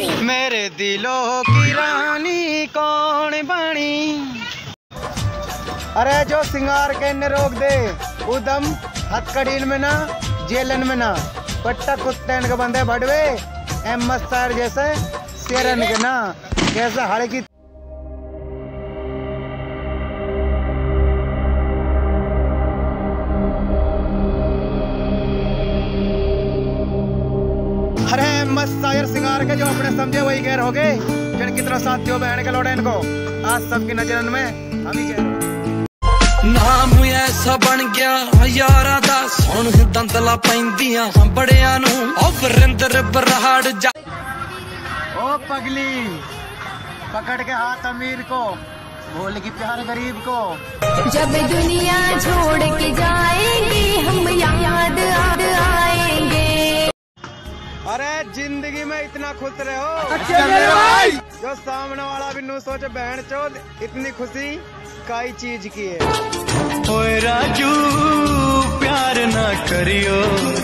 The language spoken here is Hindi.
मेरे दिलों की रानी कौन बनी। अरे जो सिंगार कहने रोक दे उदम हथकड़ील में ना जेलन में ना पट्टा कुत्तेन के बंदे बड़वे अहमद सर जैसे शेरन के ना जैसे हड़ की। अरे मस्त शायर सिंगार के जो अपने समझे वही कह रहोगे फिर कितना साथियों बहन के लौटे इनको आज सबकी नजरन में हम ही कह। नाम ऐसा बन गया यारा दा सुन दंदला पैंदियां बड़िया नू ओ वरिंदर बराड़ जा ओ पगली पकड़ के हाथ अमीर को भूल की प्यार गरीब को। जब दुनिया छोड़ के जाएंगे हम याद आएंगे। अरे जिंदगी में इतना खुश रहो जो सामने वाला भी नू सोचे बहन चोद इतनी खुशी काई चीज की है। ओए राजू प्यार ना करियो।